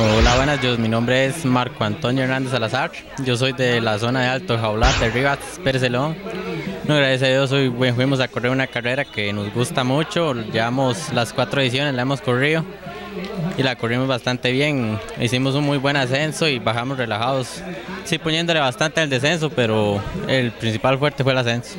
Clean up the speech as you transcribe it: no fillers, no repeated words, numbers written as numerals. Hola, buenas, mi nombre es Marco Antonio Hernández Salazar, yo soy de la zona de Alto Jaulat de Rivas, Pérez Zeledón. No, gracias a Dios hoy fuimos a correr una carrera que nos gusta mucho, llevamos las 4 ediciones, la hemos corrido y la corrimos bastante bien, hicimos un muy buen ascenso y bajamos relajados, sí poniéndole bastante al descenso, pero el principal fuerte fue el ascenso.